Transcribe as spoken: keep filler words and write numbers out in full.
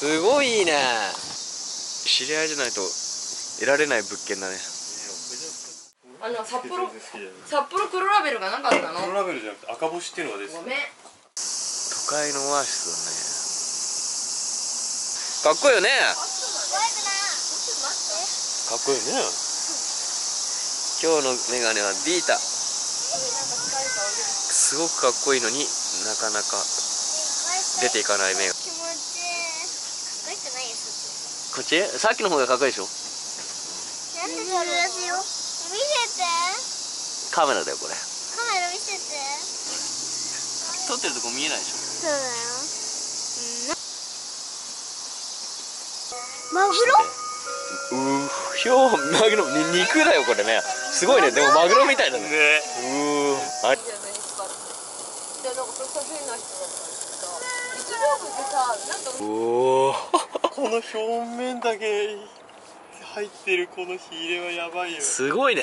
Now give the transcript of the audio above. すごいね。知り合いじゃないと得られない物件だね。あの札幌札幌黒ラベルがなかったの。黒ラベルじゃなくて赤星っていうのがですね。ごめん。都会のオアシスだね。かっこいいよね。かっこいいね。今日のメガネはビータ。すごくかっこいいのになかなか出ていかない目が。こっち？さっきの方がかっこいいでしょ。なんでそれですよ。見せて。カメラだよこれ。カメラ見せて。撮ってるとこ見えないでしょ。そうだよ。マグロ？うーひょー、マグロ肉だよこれね。すごいね。でもマグロみたいだね。ね。うーあれ。おお。この表面だけ入ってるこの火入れはやばいよ。すごいね。